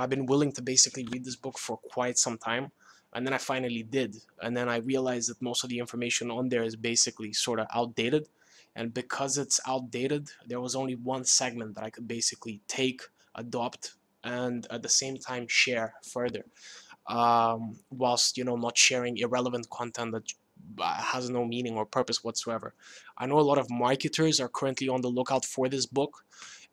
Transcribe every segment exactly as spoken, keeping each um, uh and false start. I've been willing to basically read this book for quite some time, and then I finally did, and then I realized that most of the information on there is basically sort of outdated, and because it's outdated, there was only one segment that I could basically take, adopt, and at the same time share further, um, whilst, you know, not sharing irrelevant content that has no meaning or purpose whatsoever. I know a lot of marketers are currently on the lookout for this book,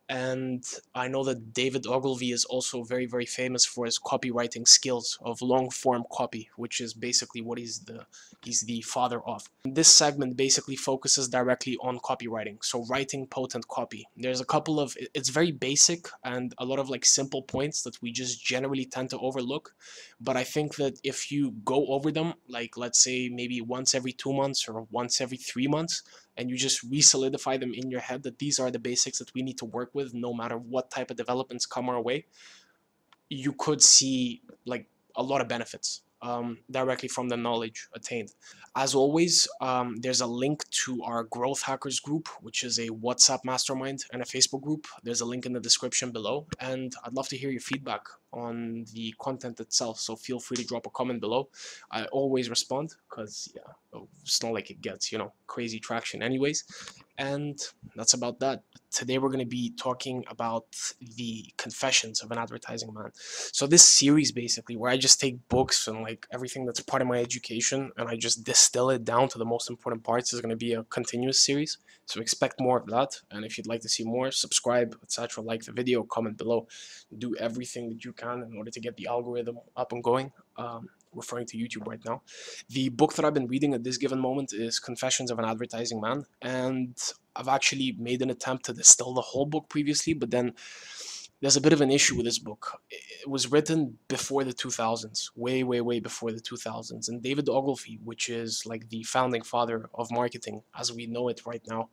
and I know that David Ogilvy is also very, very famous for his copywriting skills of long-form copy, which is basically what he's the he's the father of. This segment basically focuses directly on copywriting, so writing potent copy. There's a couple of, it's very basic and a lot of like simple points that we just generally tend to overlook, but I think that if you go over them, like let's say maybe once every two months or once every three months, and you just re-solidify them in your head that these are the basics that we need to work with no matter what type of developments come our way, you could see like a lot of benefits um, directly from the knowledge attained. As always, um, there's a link to our Growth Hackers group, which is a WhatsApp mastermind and a Facebook group. There's a link in the description below, and I'd love to hear your feedback on the content itself, so feel free to drop a comment below. I always respond because, yeah, it's not like it gets, you know, crazy traction anyways. And that's about that. Today we're going to be talking about the Confessions of an Advertising Man. So this series basically where I just take books and like everything that's part of my education and I just distill it down to the most important parts is going to be a continuous series, so expect more of that. And if you'd like to see more, subscribe, etc., like the video, comment below, do everything that you can in order to get the algorithm up and going. um, Referring to YouTube right now. The book that I've been reading at this given moment is Confessions of an Advertising Man, and I've actually made an attempt to distill the whole book previously, but then there's a bit of an issue with this book. It was written before the two thousands, way, way, way before the two thousands, and David Ogilvy, which is like the founding father of marketing as we know it right now,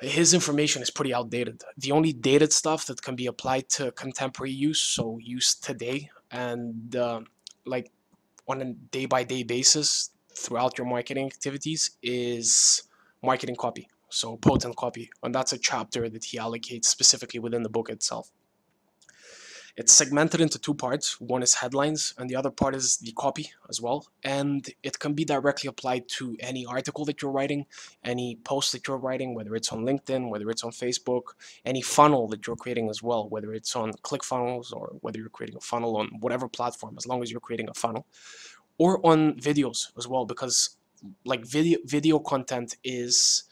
his information is pretty outdated. The only dated stuff that can be applied to contemporary use, so use today, and uh, like on a day-by-day basis throughout your marketing activities, is marketing copy, so potent copy, and that's a chapter that he allocates specifically within the book itself. It's segmented into two parts. One is headlines and the other part is the copy as well, and it can be directly applied to any article that you're writing, any post that you're writing, whether it's on LinkedIn, whether it's on Facebook, any funnel that you're creating as well, whether it's on ClickFunnels or whether you're creating a funnel on whatever platform, as long as you're creating a funnel, or on videos as well, because like video video content is,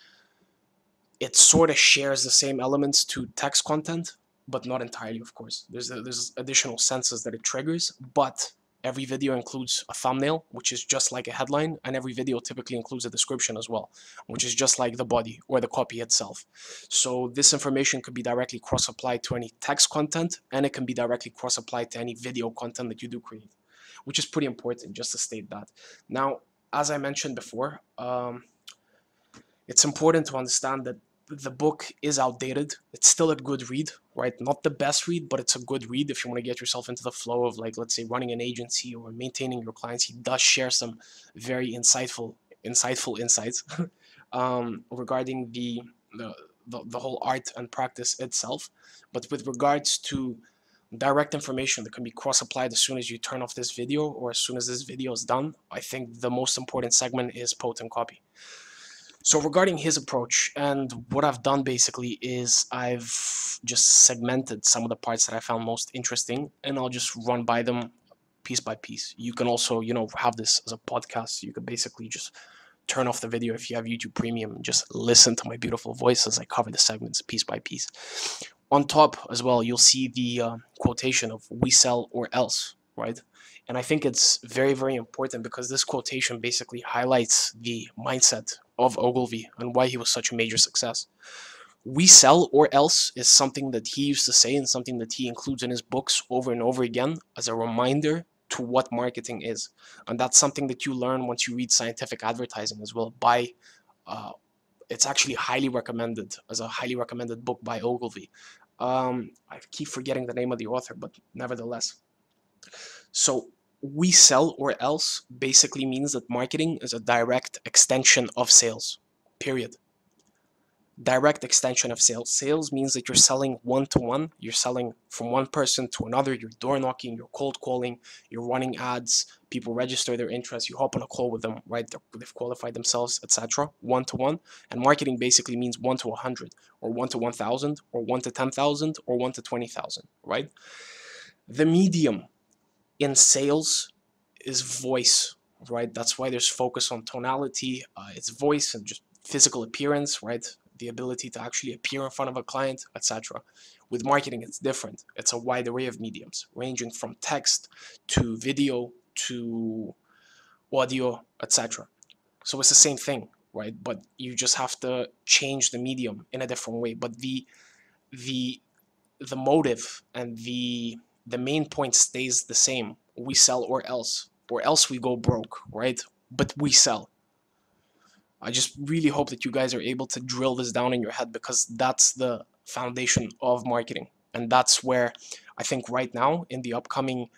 it sort of shares the same elements to text content, but not entirely, of course. There's a, there's additional senses that it triggers, but every video includes a thumbnail, which is just like a headline, and every video typically includes a description as well, which is just like the body or the copy itself. So this information could be directly cross-applied to any text content, and it can be directly cross-applied to any video content that you do create, which is pretty important, just to state that. Now, as I mentioned before, um, it's important to understand that the book is outdated. It's still a good read, right? Not the best read, but it's a good read if you want to get yourself into the flow of, like, let's say running an agency or maintaining your clients. He does share some very insightful insightful insights um, regarding the, the, the, the whole art and practice itself. But with regards to direct information that can be cross-applied as soon as you turn off this video or as soon as this video is done, I think the most important segment is potent copy. So regarding his approach, and what I've done basically is I've just segmented some of the parts that I found most interesting, and I'll just run by them piece by piece. You can also, you know, have this as a podcast. You can basically just turn off the video if you have YouTube Premium and just listen to my beautiful voice as I cover the segments piece by piece. On top as well, you'll see the uh, quotation of "we sell or else," right? And I think it's very, very important because this quotation basically highlights the mindset of Ogilvy and why he was such a major success. "We sell or else" is something that he used to say and something that he includes in his books over and over again as a reminder to what marketing is. And that's something that you learn once you read Scientific Advertising as well. By, uh, it's actually highly recommended, as a highly recommended book by Ogilvy. Um, I keep forgetting the name of the author, but nevertheless. So, "we sell or else" basically means that marketing is a direct extension of sales, period. direct extension of sales. Sales means that you're selling one-to-one. You're selling from one person to another. You're door knocking, you're cold calling, you're running ads. People register their interest. You hop on a call with them, right? They've qualified themselves, et cetera. One-to-one. And marketing basically means one to one hundred, or one to one thousand, or one to ten thousand, or one to twenty thousand, right? The medium in sales is voice, right? That's why there's focus on tonality. Uh, it's voice and just physical appearance, right? The ability to actually appear in front of a client, et cetera. With marketing, it's different. It's a wide array of mediums, ranging from text to video to audio, et cetera. So it's the same thing, right? But you just have to change the medium in a different way. But the the the motive and the the main point stays the same. We sell or else, or else we go broke, right? But we sell. I just really hope that you guys are able to drill this down in your head, because that's the foundation of marketing. And that's where I think right now, in the upcoming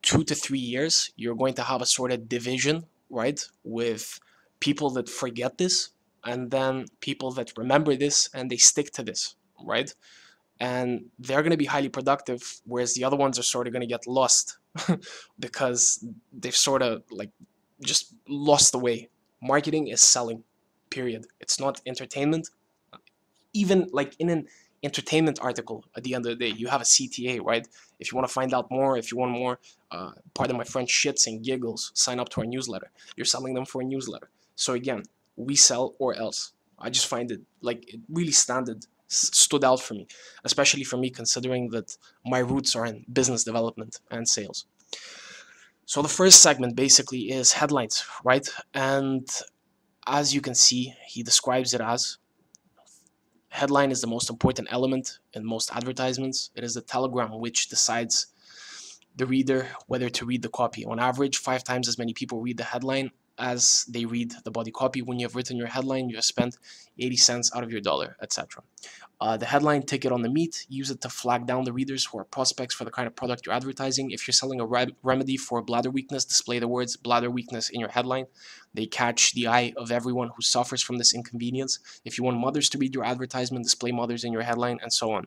two to three years, you're going to have a sort of division, right? With people that forget this, and then people that remember this and they stick to this, right? And they're going to be highly productive, whereas the other ones are sort of going to get lost because they've sort of like just lost the way. Marketing is selling, period. It's not entertainment. Even like in an entertainment article, at the end of the day, you have a C T A, right? If you want to find out more, if you want more, uh, pardon my French, shits and giggles, sign up to our newsletter. You're selling them for a newsletter. So again, we sell or else. I just find it like it really standard, stood out for me, especially for me considering that my roots are in business development and sales. So the first segment basically is headlines, right? And as you can see, he describes it as, headline is the most important element in most advertisements. It is the telegram which decides the reader whether to read the copy. On average, five times as many people read the headline as they read the body copy. When you have written your headline, you have spent eighty cents out of your dollar, et cetera. Uh, the headline, take it on the meat. Use it to flag down the readers who are prospects for the kind of product you're advertising. If you're selling a re remedy for bladder weakness, display the words bladder weakness in your headline. They catch the eye of everyone who suffers from this inconvenience. If you want mothers to read your advertisement, display mothers in your headline, and so on.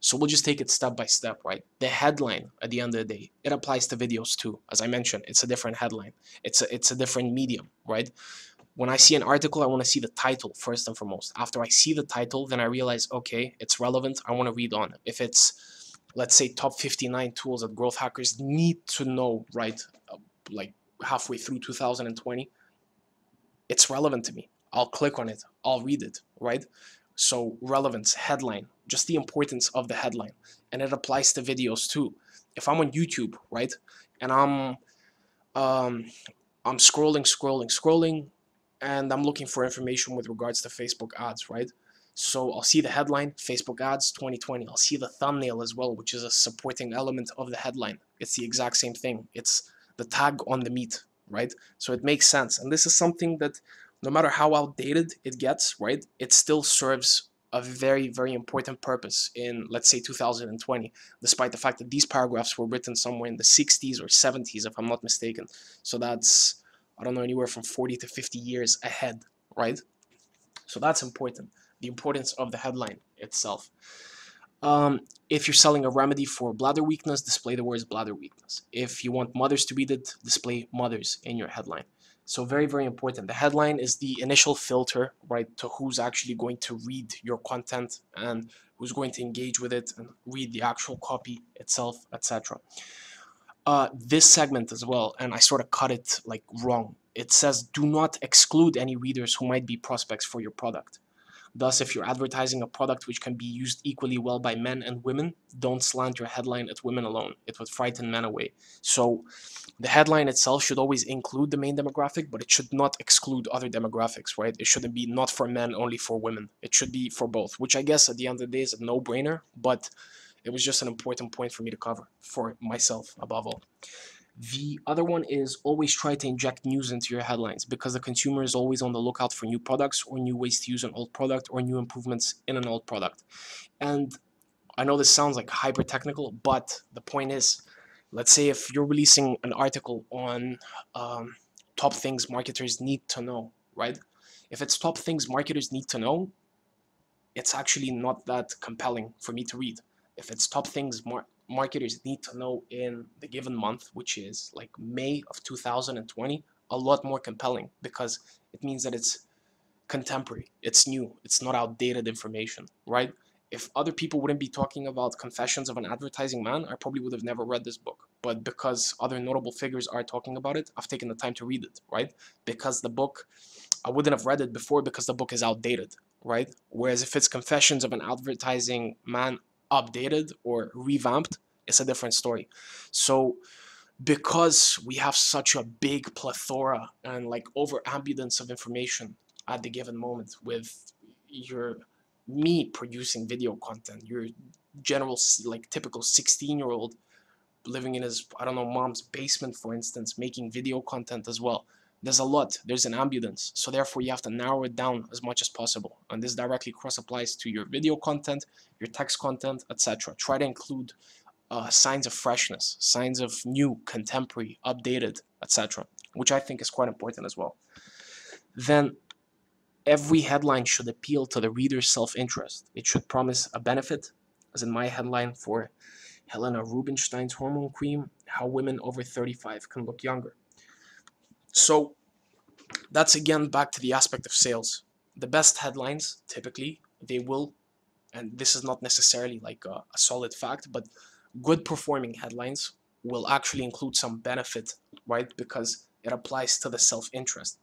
So we'll just take it step by step, right? The headline, at the end of the day, it applies to videos too. As I mentioned, it's a different headline. It's a, it's a different medium, right? When I see an article, I want to see the title first and foremost. After I see the title, then I realize, okay, it's relevant. I want to read on. If it's, let's say, top fifty-nine tools that growth hackers need to know, right? Like halfway through two thousand twenty, it's relevant to me. I'll click on it. I'll read it, right? So relevance, headline, just the importance of the headline. And it applies to videos too. If I'm on YouTube, right, and I'm um, I'm scrolling, scrolling, scrolling, and I'm looking for information with regards to Facebook ads, right? So I'll see the headline, Facebook ads twenty twenty. I'll see the thumbnail as well, which is a supporting element of the headline. It's the exact same thing. It's the tag on the meat, right? So it makes sense. And this is something that no matter how outdated it gets, right, it still serves a very, very important purpose in, let's say, two thousand twenty, despite the fact that these paragraphs were written somewhere in the sixties or seventies, if I'm not mistaken. So that's, I don't know, anywhere from forty to fifty years ahead, right? So that's important, the importance of the headline itself. Um, if you're selling a remedy for bladder weakness, display the words bladder weakness. If you want mothers to read it, display mothers in your headline. So very, very important. The headline is the initial filter, right, to who's actually going to read your content and who's going to engage with it and read the actual copy itself, et cetera. Uh, this segment as well, and I sort of cut it like wrong. It says, do not exclude any readers who might be prospects for your product. Thus, if you're advertising a product which can be used equally well by men and women, don't slant your headline at women alone. It would frighten men away. So the headline itself should always include the main demographic, but it should not exclude other demographics, right? It shouldn't be not for men, only for women. It should be for both, which I guess at the end of the day is a no-brainer, but it was just an important point for me to cover, for myself above all. The other one is always try to inject news into your headlines, because the consumer is always on the lookout for new products or new ways to use an old product or new improvements in an old product. And I know this sounds like hyper technical, but the point is, let's say if you're releasing an article on um, top things marketers need to know, right? If it's top things marketers need to know, it's actually not that compelling for me to read. If it's top things mar marketers need to know in the given month, which is like May of two thousand twenty, a lot more compelling, because it means that it's contemporary, it's new, it's not outdated information, right? If other people wouldn't be talking about Confessions of an Advertising Man, I probably would have never read this book. But because other notable figures are talking about it, I've taken the time to read it, right? Because the book, I wouldn't have read it before because the book is outdated, right? Whereas if it's Confessions of an Advertising Man updated or revamped, it's a different story. So because we have such a big plethora and like overabundance of information at the given moment, with your me producing video content, your general like typical sixteen year old living in his, I don't know, mom's basement, for instance, making video content as well, there's a lot, there's an abundance. So therefore you have to narrow it down as much as possible, and this directly cross applies to your video content, your text content, etc. Try to include uh, signs of freshness, signs of new, contemporary, updated, etc., which I think is quite important as well. Then every headline should appeal to the reader's self-interest. It should promise a benefit, as in my headline for Helena Rubinstein's hormone cream, how women over thirty-five can look younger. So that's again back to the aspect of sales. The best headlines, typically, they will, and this is not necessarily like a, a solid fact, but good performing headlines will actually include some benefit, right? Because it applies to the self-interest.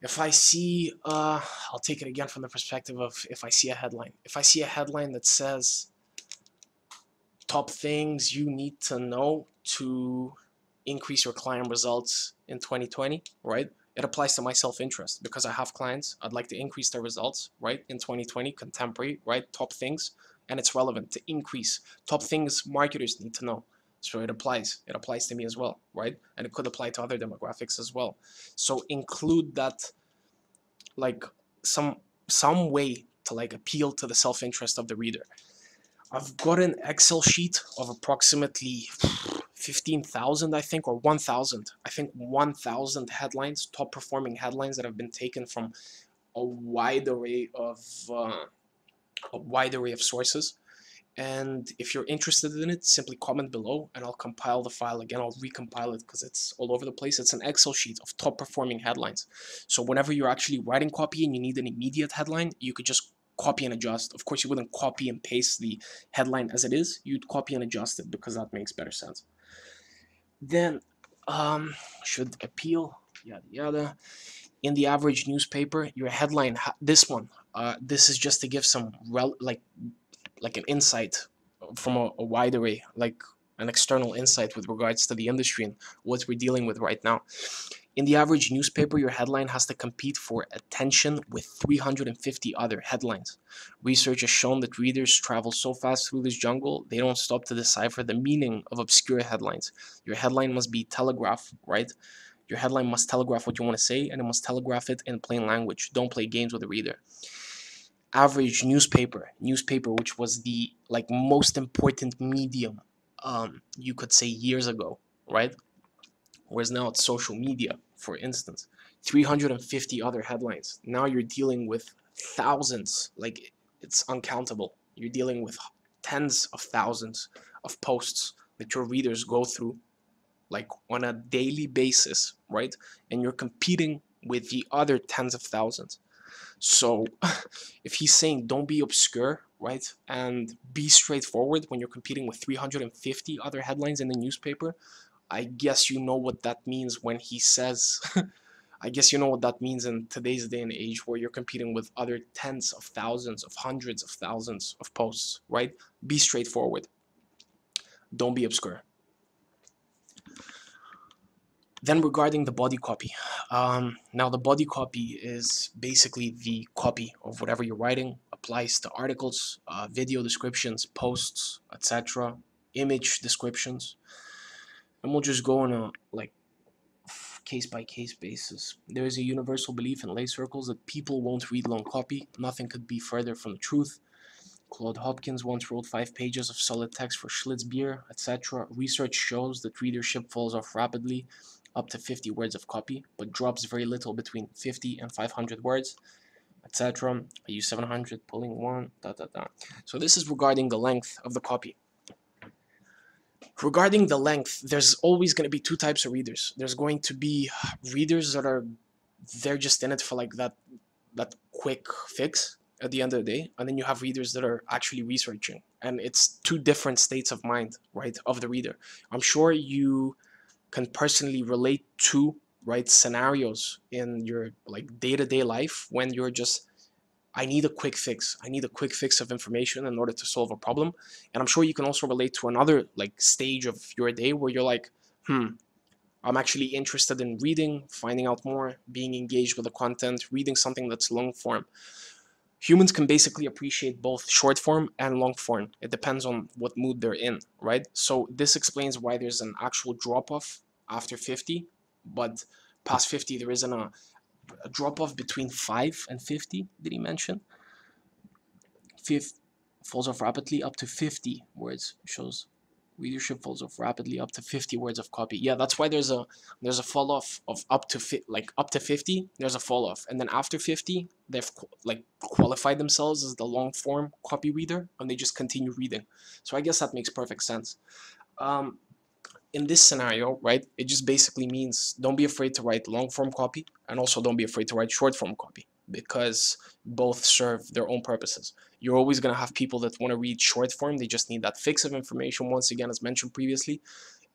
If I see, uh, I'll take it again from the perspective of if I see a headline. If I see a headline that says, top things you need to know to increase your client results in twenty twenty, right? It applies to my self-interest because I have clients. I'd like to increase their results, right? In twenty twenty, contemporary, right? Top things, and it's relevant to increase. Top things marketers need to know. So it applies. It applies to me as well, right? And it could apply to other demographics as well. So include that, like some some way to like appeal to the self-interest of the reader. I've got an Excel sheet of approximately fifteen thousand, I think, or one thousand. I think one thousand headlines, top-performing headlines that have been taken from a wide array of uh, a wide array of sources. And if you're interested in it, simply comment below and I'll compile the file again. I'll recompile it because it's all over the place. It's an Excel sheet of top performing headlines. So whenever you're actually writing copy and you need an immediate headline, you could just copy and adjust. Of course, you wouldn't copy and paste the headline as it is. You'd copy and adjust it because that makes better sense. Then um, should appeal, yada, yada. In the average newspaper, your headline, this one, uh, this is just to give some, rel like, like an insight from a, a wide array, like an external insight with regards to the industry and what we're dealing with right now. In the average newspaper, your headline has to compete for attention with three hundred fifty other headlines. Research has shown that readers travel so fast through this jungle, they don't stop to decipher the meaning of obscure headlines. Your headline must be telegraph, right? Your headline must telegraph what you want to say, and it must telegraph it in plain language. Don't play games with the reader. Average newspaper, newspaper which was the like most important medium, um, you could say years ago, right? Whereas now it's social media, for instance. three hundred fifty other headlines. Now you're dealing with thousands, like it's uncountable. You're dealing with tens of thousands of posts that your readers go through, like on a daily basis, right? And you're competing with the other tens of thousands. So if he's saying don't be obscure, right, and be straightforward when you're competing with three hundred fifty other headlines in the newspaper, I guess you know what that means when he says, I guess you know what that means in today's day and age where you're competing with other tens of thousands of hundreds of thousands of posts, right? Be straightforward. Don't be obscure. Then regarding the body copy, um, now the body copy is basically the copy of whatever you're writing, applies to articles, uh, video descriptions, posts, et cetera, image descriptions, and we'll just go on a like case-by-case basis. There is a universal belief in lay circles that people won't read long copy. Nothing could be further from the truth. Claude Hopkins once wrote five pages of solid text for Schlitz beer, et cetera. Research shows that readership falls off rapidly up to fifty words of copy, but drops very little between fifty and five hundred words. et cetera. I use seven hundred, pulling one, da da da. So this is regarding the length of the copy. Regarding the length, there's always going to be two types of readers. There's going to be readers that are, they're just in it for like that, that quick fix at the end of the day. And then you have readers that are actually researching. And it's two different states of mind, right, of the reader. I'm sure you can personally relate to, right, scenarios in your like day-to-day life when you're just, I need a quick fix. I need a quick fix of information in order to solve a problem. And I'm sure you can also relate to another like stage of your day where you're like, hmm, I'm actually interested in reading, finding out more, being engaged with the content, reading something that's long form. Humans can basically appreciate both short form and long form. It depends on what mood they're in, right? So this explains why there's an actual drop-off after fifty, but past fifty there isn't a A drop-off between five and fifty, did he mention? Fifth falls off rapidly up to fifty words, shows readership falls off rapidly up to fifty words of copy. Yeah, that's why there's a there's a fall off of up to fi like up to fifty. There's a fall off, and then after fifty, they've qu like qualified themselves as the long form copy reader, and they just continue reading. So I guess that makes perfect sense. Um, In this scenario, right, it just basically means don't be afraid to write long-form copy, and also don't be afraid to write short-form copy, because both serve their own purposes. You're always going to have people that want to read short-form. They just need that fix of information, once again, as mentioned previously.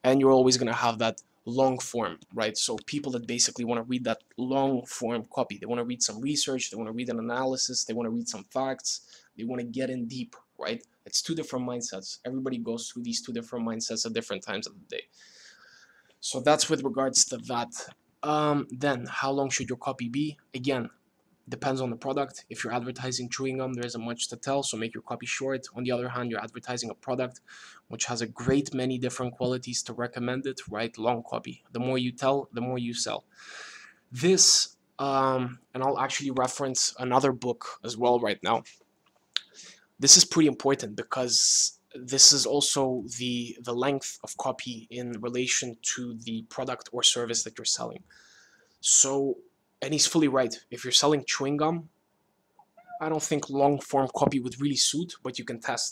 And you're always going to have that long-form, right? So people that basically want to read that long-form copy. They want to read some research. They want to read an analysis. They want to read some facts. They want to get in deep, right? It's two different mindsets. Everybody goes through these two different mindsets at different times of the day. So that's with regards to that. Um, then, how long should your copy be? Again, depends on the product. If you're advertising chewing gum, there isn't much to tell, so make your copy short. On the other hand, you're advertising a product which has a great many different qualities to recommend it, right? Long copy. The more you tell, the more you sell. This, um, and I'll actually reference another book as well right now. This is pretty important because this is also the, the length of copy in relation to the product or service that you're selling. So, and he's fully right. If you're selling chewing gum, I don't think long form copy would really suit, but you can test.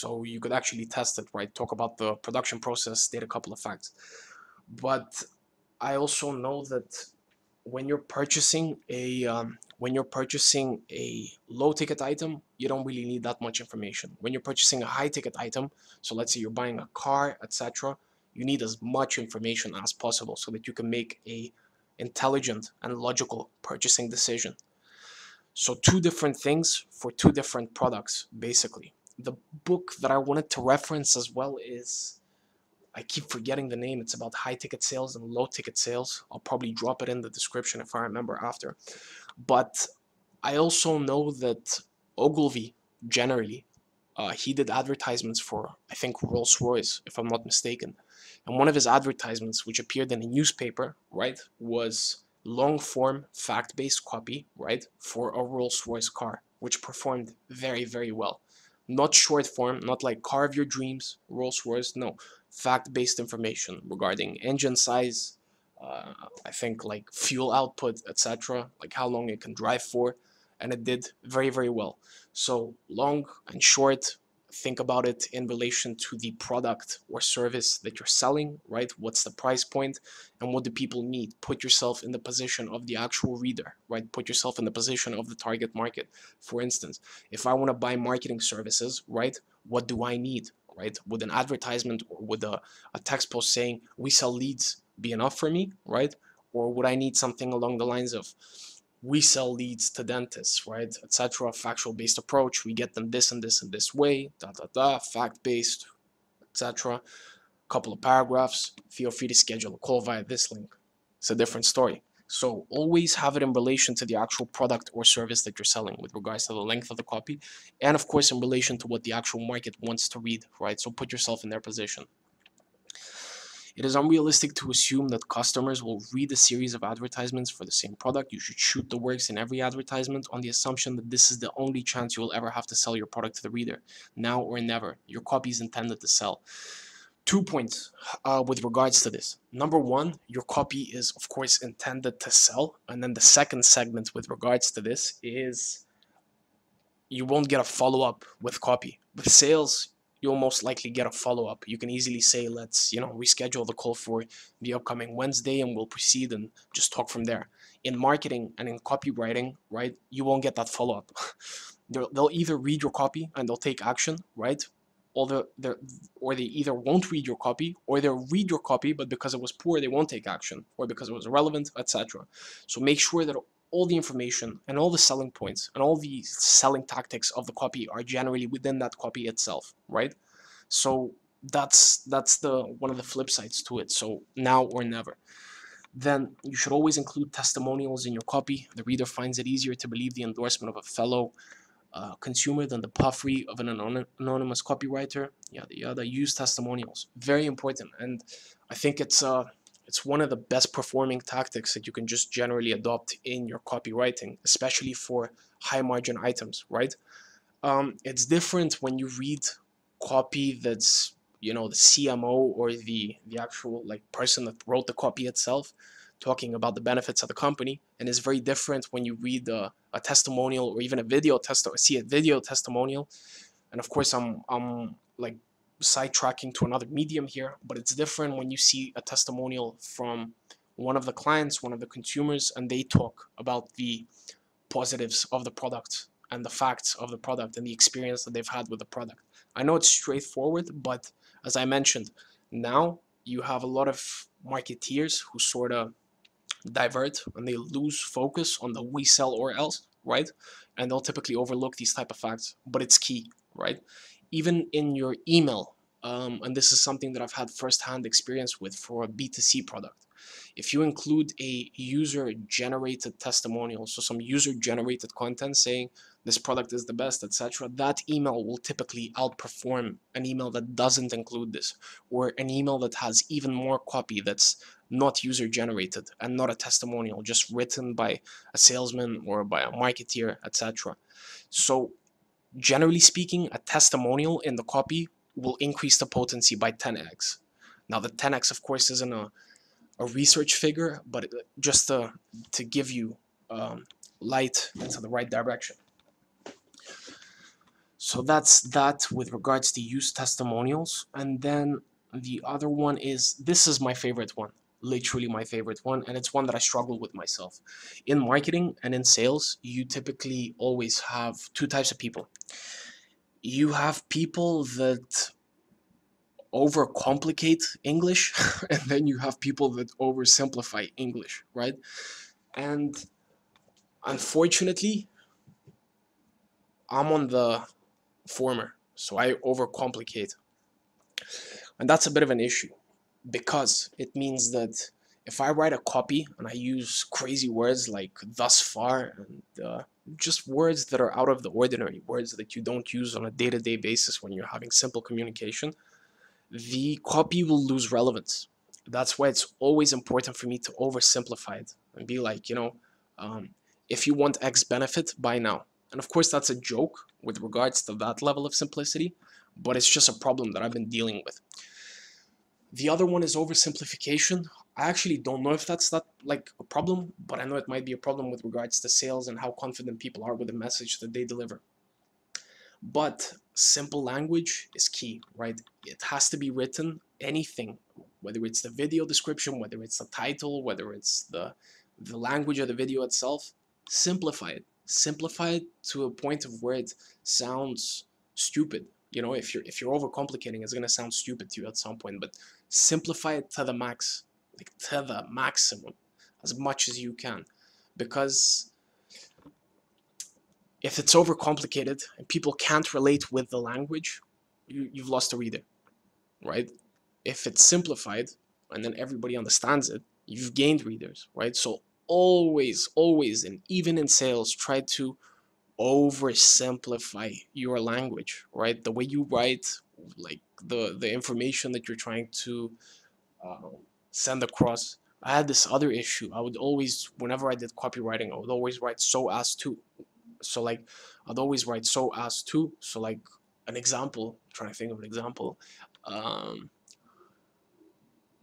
So you could actually test it, right? Talk about the production process, state a couple of facts. But I also know that when you're purchasing a um, when you're purchasing a low ticket item, you don't really need that much information. When you're purchasing a high ticket item, so let's say you're buying a car, et cetera, you need as much information as possible so that you can make a intelligent and logical purchasing decision. So two different things for two different products, basically. The book that I wanted to reference as well is, I keep forgetting the name. It's about high-ticket sales and low-ticket sales. I'll probably drop it in the description if I remember after. But I also know that Ogilvy, generally, uh, he did advertisements for, I think, Rolls-Royce, if I'm not mistaken. And one of his advertisements, which appeared in a newspaper, right, was long-form, fact-based copy, right, for a Rolls-Royce car, which performed very, very well. Not short-form, not like car of your dreams, Rolls-Royce, no. Fact-based information regarding engine size, uh, I think like fuel output, et cetera, like how long it can drive for, and it did very, very well. So long and short, think about it in relation to the product or service that you're selling, right? What's the price point and what do people need? Put yourself in the position of the actual reader, right? Put yourself in the position of the target market. For instance, if I want to buy marketing services, right, what do I need? Right? Would an advertisement or would a, a text post saying we sell leads be enough for me, right? Or would I need something along the lines of we sell leads to dentists, right, et cetera. Factual based approach, we get them this and this and this way, da da da, fact based, et cetera. Couple of paragraphs, feel free to schedule a call via this link. It's a different story. So always have it in relation to the actual product or service that you're selling with regards to the length of the copy, and of course in relation to what the actual market wants to read, right? So put yourself in their position. It is unrealistic to assume that customers will read a series of advertisements for the same product. You should shoot the works in every advertisement on the assumption that this is the only chance you will ever have to sell your product to the reader, now or never. Your copy is intended to sell. two points uh, with regards to this. Number one, your copy is of course intended to sell, and then the second segment with regards to this is you won't get a follow-up with copy. With sales, you'll most likely get a follow-up. You can easily say, let's, you know, reschedule the call for the upcoming Wednesday and we'll proceed and just talk from there. In marketing and in copywriting, right, you won't get that follow-up. they'll, they'll either read your copy and they'll take action, right, or, the, the, or they either won't read your copy, or they'll read your copy, but because it was poor, they won't take action, or because it was irrelevant, et cetera. So make sure that all the information and all the selling points and all the selling tactics of the copy are generally within that copy itself, right? So that's that's the one of the flip sides to it. So now or never. Then you should always include testimonials in your copy. The reader finds it easier to believe the endorsement of a fellow uh, consumer than the puffery of an anon anonymous copywriter. Yeah, the other use testimonials, very important, and I think it's uh it's one of the best performing tactics that you can just generally adopt in your copywriting, especially for high margin items, right? Um, it's different when you read copy that's, you know, the C M O or the, the actual like person that wrote the copy itself talking about the benefits of the company, and it's very different when you read a, a testimonial or even a video test or see a video testimonial. And of course, I'm, I'm like, sidetracking to another medium here, but it's different when you see a testimonial from one of the clients, one of the consumers, and they talk about the positives of the product and the facts of the product and the experience that they've had with the product. I know it's straightforward, but as I mentioned, now you have a lot of marketeers who sort of divert and they lose focus on the we sell or else, right? And they'll typically overlook these type of facts, but it's key, right? Even in your email, um, and this is something that I've had first-hand experience with for a B two C product. If you include a user-generated testimonial, so some user-generated content saying this product is the best, et cetera, that email will typically outperform an email that doesn't include this, or an email that has even more copy that's not user-generated and not a testimonial, just written by a salesman or by a marketeer, et cetera. So generally speaking, a testimonial in the copy will increase the potency by ten X. Now the ten X of course isn't a, a research figure, but just to, to give you um, light into the right direction. So that's that with regards to use testimonials. And then the other one is, this is my favorite one, literally my favorite one, and it's one that I struggle with myself. In marketing and in sales, you typically always have two types of people. You have people that overcomplicate English, and then you have people that oversimplify English, right? And unfortunately, I'm on the former, so I overcomplicate. And that's a bit of an issue, because it means that if I write a copy and I use crazy words like thus far and uh, just words that are out of the ordinary, words that you don't use on a day-to-day basis when you're having simple communication, the copy will lose relevance. That's why it's always important for me to oversimplify it and be like, you know, um, if you want X benefit, buy now. And of course that's a joke with regards to that level of simplicity, but it's just a problem that I've been dealing with. The other one is oversimplification. I actually don't know if that's that like a problem, but I know it might be a problem with regards to sales and how confident people are with the message that they deliver. But simple language is key, right? It has to be written, anything, whether it's the video description, whether it's the title, whether it's the, the language of the video itself, simplify it. Simplify it to a point of where it sounds stupid. You know, if you're, if you're overcomplicating, it's going to sound stupid to you at some point, but simplify it to the max, like to the maximum, as much as you can. Because if it's overcomplicated and people can't relate with the language, you, you've lost a reader, right? If it's simplified and then everybody understands it, you've gained readers, right? So always, always, and even in sales, try to oversimplify your language, right? The way you write, like the the information that you're trying to uh, send across. I had this other issue. I would always, whenever I did copywriting, I would always write so as to. So like, I'd always write so as to. So like, an example. I'm trying to think of an example. Um,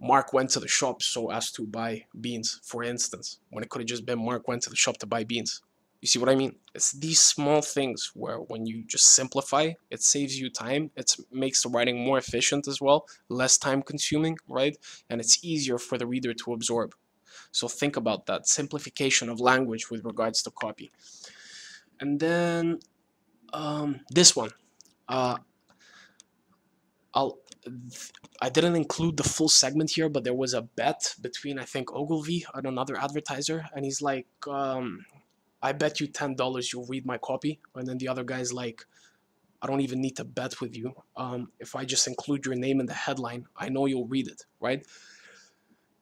Mark went to the shop so as to buy beans, for instance, when it could have just been Mark went to the shop to buy beans. You see what I mean? It's these small things where when you just simplify, it saves you time. It makes the writing more efficient as well, less time consuming, right? And it's easier for the reader to absorb. So think about that simplification of language with regards to copy. And then um, this one, uh, I'll, I didn't include the full segment here, but there was a bet between, I think, Ogilvy and another advertiser. And he's like, um, I bet you ten dollars you'll read my copy. And then the other guy's like, I don't even need to bet with you. Um, if I just include your name in the headline, I know you'll read it, right?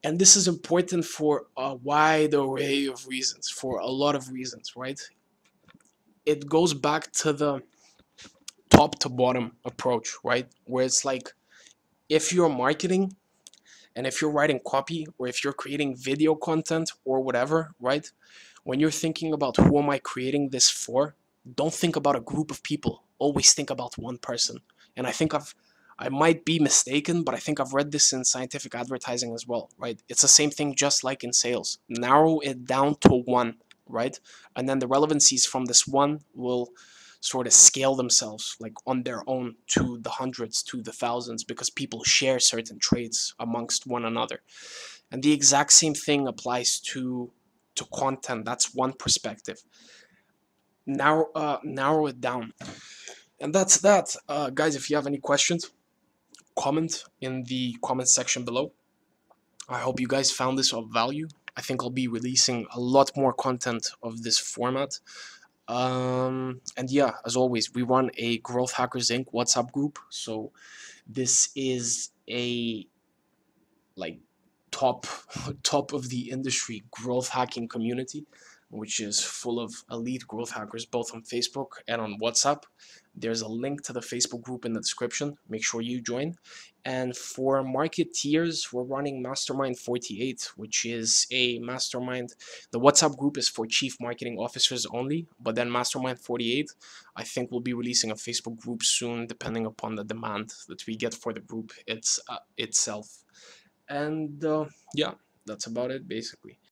And this is important for a wide array of reasons, for a lot of reasons, right? It goes back to the top to bottom approach, right? Where it's like, if you're marketing and if you're writing copy or if you're creating video content or whatever, right? When you're thinking about who am I creating this for, don't think about a group of people. Always think about one person. And I think I've I might be mistaken, but I think I've read this in Scientific Advertising as well, right? It's the same thing just like in sales. Narrow it down to one, right? And then the relevancies from this one will sort of scale themselves like on their own to the hundreds, to the thousands, because people share certain traits amongst one another. And the exact same thing applies to, to content. That's one perspective. Narrow, uh, narrow it down. And that's that. Uh, guys, if you have any questions, comment in the comment section below. I hope you guys found this of value. I think I'll be releasing a lot more content of this format. Um, and yeah, as always, we run a Growth Hackers Incorporated WhatsApp group. So this is a like top, top of the industry growth hacking community, which is full of elite growth hackers, both on Facebook and on WhatsApp. There's a link to the Facebook group in the description. Make sure you join. And for marketeers, we're running Mastermind forty-eight, which is a mastermind. The WhatsApp group is for chief marketing officers only, but then Mastermind forty-eight, I think we'll be releasing a Facebook group soon, depending upon the demand that we get for the group it's, uh, itself. And uh, yeah, that's about it, basically.